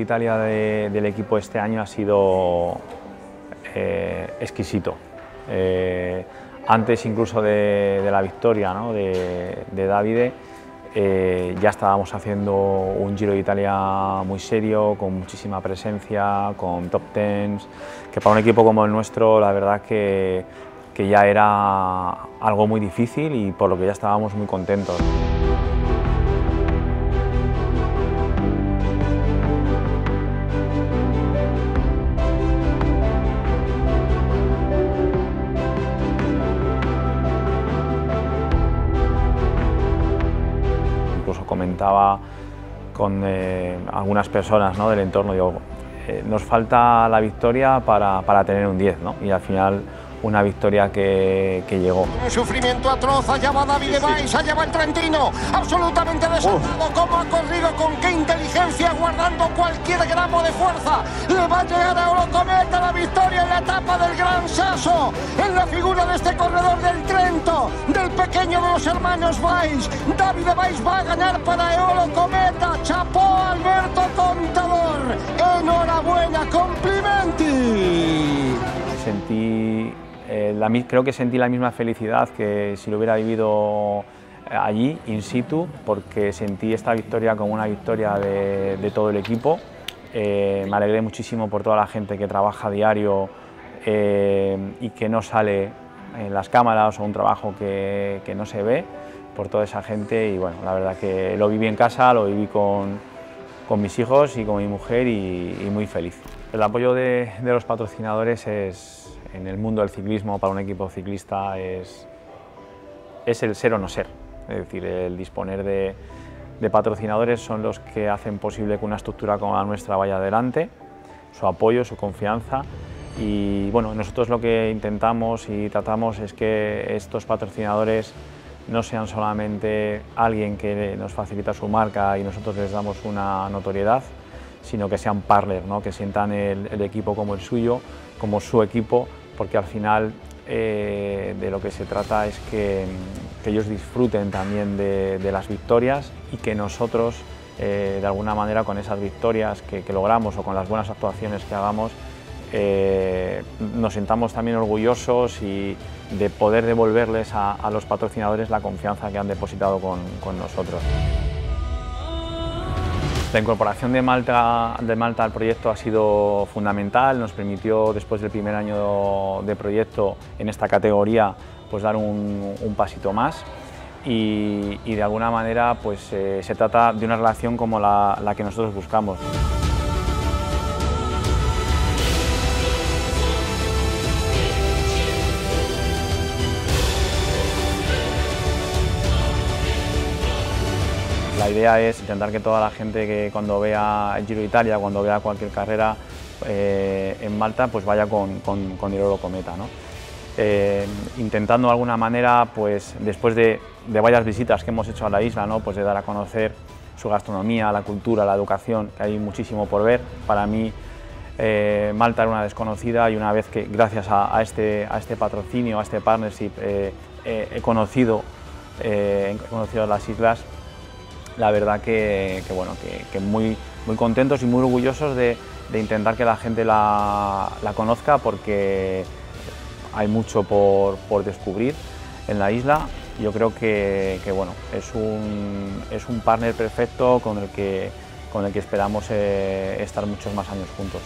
d'Italia del equipo este año ha sido exquisito. Antes incluso de la victoria, ¿no?, de Davide, ya estábamos haciendo un Giro d'Italia muy serio, con muchísima presencia, con top 10s, que para un equipo como el nuestro la verdad que ya era algo muy difícil y por lo que ya estábamos muy contentos. Incluso comentaba con algunas personas, ¿no?, del entorno, digo, nos falta la victoria para tener un 10, ¿no?, y al final una victoria que llegó. Sufrimiento atroz, allá va Davide Bais, allá va el Trentino, absolutamente desatado. Cómo ha corrido, con qué inteligencia, guardando cualquier gramo de fuerza. Le va a llegar a Eolo Kometa la victoria en la etapa del Gran Sasso, en la figura de este corredor del Trento, del pequeño de los hermanos Bais. Davide Bais va a ganar para Eolo Kometa. Chapó Alberto Contador, enhorabuena, complimenti. Sentí creo que sentí la misma felicidad que si lo hubiera vivido allí, in situ, porque sentí esta victoria como una victoria de todo el equipo. Me alegré muchísimo por toda la gente que trabaja diario y que no sale en las cámaras, o un trabajo que no se ve, por toda esa gente. Y bueno, la verdad que lo viví en casa, lo viví con mis hijos y con mi mujer, y muy feliz. El apoyo de los patrocinadores es, en el mundo del ciclismo, para un equipo ciclista es el ser o no ser. Es decir, el disponer de patrocinadores son los que hacen posible que una estructura como la nuestra vaya adelante, su apoyo, su confianza. Y bueno, nosotros lo que intentamos y tratamos es que estos patrocinadores no sean solamente alguien que nos facilita su marca y nosotros les damos una notoriedad, sino que sean partners, ¿no?, que sientan el equipo como el suyo, como su equipo, porque al final de lo que se trata es que ellos disfruten también de las victorias, y que nosotros, de alguna manera, con esas victorias que logramos, o con las buenas actuaciones que hagamos, nos sentamos también orgullosos y de poder devolverles a los patrocinadores la confianza que han depositado con nosotros. La incorporación de Malta al proyecto ha sido fundamental. Nos permitió, después del primer año de proyecto en esta categoría, pues dar un pasito más, y de alguna manera pues, se trata de una relación como la que nosotros buscamos. La idea es intentar que toda la gente que cuando vea el Giro d'Italia, cuando vea cualquier carrera en Malta, pues vaya con Eolo Kometa, ¿no? Intentando de alguna manera, pues después de varias visitas que hemos hecho a la isla, ¿no?, pues de dar a conocer su gastronomía, la cultura, la educación, que hay muchísimo por ver. Para mí Malta era una desconocida, y una vez que, gracias a este patrocinio, a este partnership, he conocido las islas. La verdad que bueno, que muy, muy contentos y muy orgullosos de intentar que la gente la conozca, porque hay mucho por descubrir en la isla. Yo creo que bueno, es un partner perfecto con el que esperamos estar muchos más años juntos.